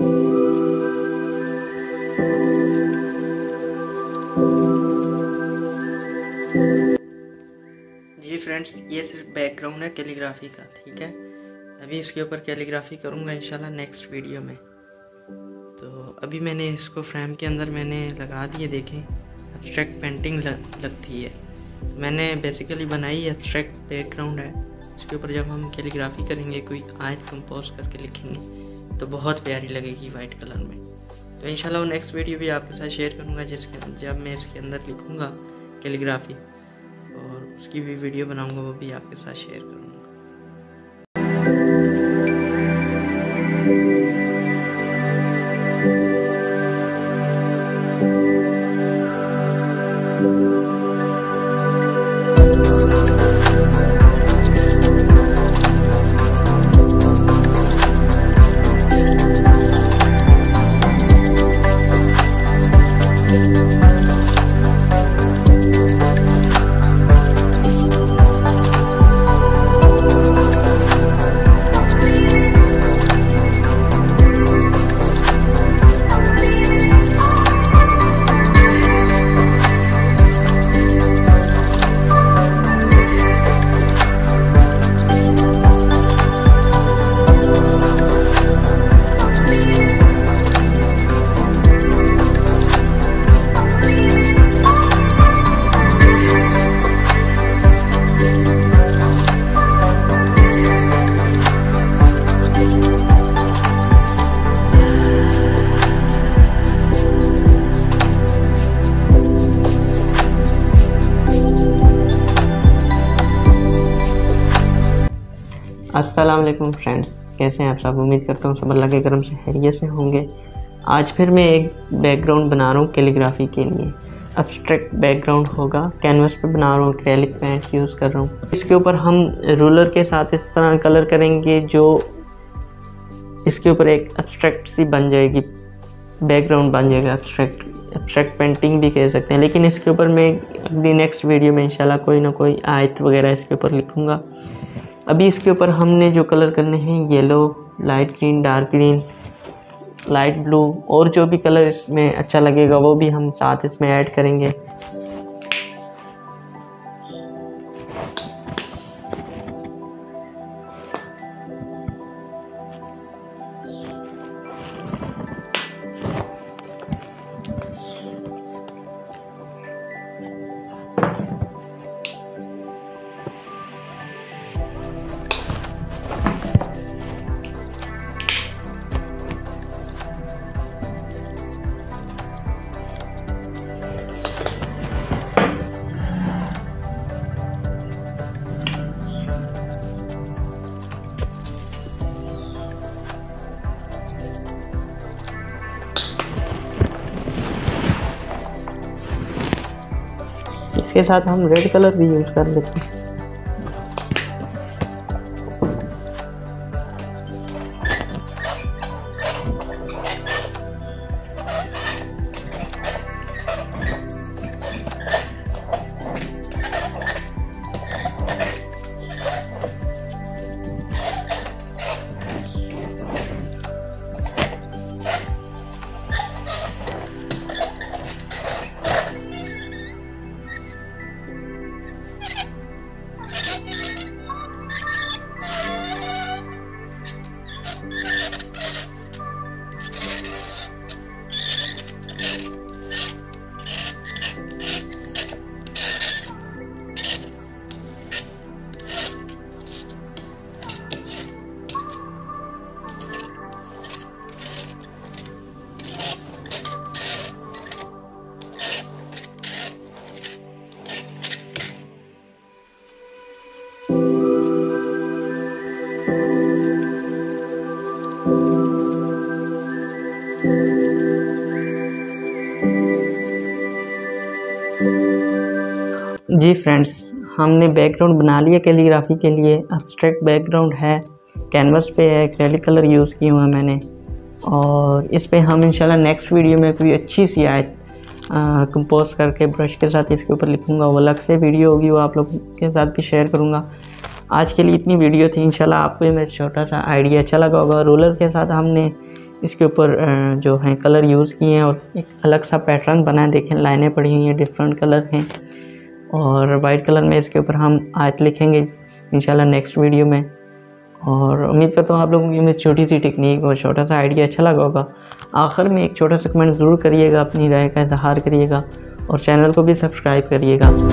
जी friends, ये सिर्फ background है कैलीग्राफी का, ठीक है। अभी इसके ऊपर कैलीग्राफी करूँगा इंशाल्लाह नेक्स्ट वीडियो में। तो अभी मैंने इसको फ्रेम के अंदर मैंने लगा दिए, देखें एब्स्ट्रैक्ट पेंटिंग लगती है। तो मैंने बेसिकली बनाई एब्स्ट्रैक्ट बैकग्राउंड है, इसके ऊपर जब हम कैलीग्राफी करेंगे कोई आयत कंपोज करके लिखेंगे तो बहुत प्यारी लगेगी वाइट कलर में। तो इंशाल्लाह नेक्स्ट वीडियो भी आपके साथ शेयर करूँगा जिसके जब मैं इसके अंदर लिखूँगा कैलीग्राफी, और उसकी भी वीडियो बनाऊँगा, वो भी आपके साथ शेयर करूँगा। अस्सलामुअलैकुम फ्रेंड्स, कैसे हैं आप सब? उम्मीद करता हूँ सब अल्लाह के करम से खैरियत से होंगे। आज फिर मैं एक बैकग्राउंड बना रहा हूँ कैलीग्राफी के लिए। एब्स्ट्रैक्ट बैकग्राउंड होगा, कैनवस पे बना रहा हूँ, एक्रेलिक पेंट यूज़ कर रहा हूँ। इसके ऊपर हम रूलर के साथ इस तरह कलर करेंगे जो इसके ऊपर एक एब्स्ट्रैक्ट सी बन जाएगी, बैकग्राउंड बन जाएगा। एब्स्ट्रैक्ट पेंटिंग भी कह सकते हैं, लेकिन इसके ऊपर मैं अगली नेक्स्ट वीडियो में इंशाल्लाह कोई ना कोई आयत वगैरह इसके ऊपर लिखूँगा। अभी इसके ऊपर हमने जो कलर करने हैं, yellow, light green, dark green, light blue, और जो भी कलर इसमें अच्छा लगेगा वो भी हम साथ इसमें ऐड करेंगे। इसके साथ हम रेड कलर भी यूज कर लेते हैं। जी फ्रेंड्स, हमने बैकग्राउंड बना लिया कैलीग्राफी के लिए। एब्स्ट्रैक्ट बैकग्राउंड है, कैनवस पे है, एक्रेलिक कलर यूज़ किए हुए हैं मैंने, और इस पे हम इंशाल्लाह नेक्स्ट वीडियो में कोई अच्छी सी आयत कंपोज करके ब्रश के साथ इसके ऊपर लिखूँगा। वो अलग से वीडियो होगी, वो आप लोग के साथ भी शेयर करूँगा। आज के लिए इतनी वीडियो थी, इंशाल्लाह आपको ये मेरा छोटा सा आइडिया अच्छा लगा होगा। रोलर के साथ हमने इसके ऊपर जो है कलर यूज़ किए हैं और एक अलग सा पैटर्न बना है। देखें लाइनें पड़ी हुई हैं, डिफरेंट कलर हैं और वाइट कलर में। इसके ऊपर हम आयत लिखेंगे इंशाल्लाह नेक्स्ट वीडियो में। और उम्मीद करता हूँ आप लोगों को ये छोटी सी टेक्निक और छोटा सा आइडिया अच्छा लगा होगा। आखिर में एक छोटा सा कमेंट ज़रूर करिएगा, अपनी राय का इजहार करिएगा और चैनल को भी सब्सक्राइब करिएगा।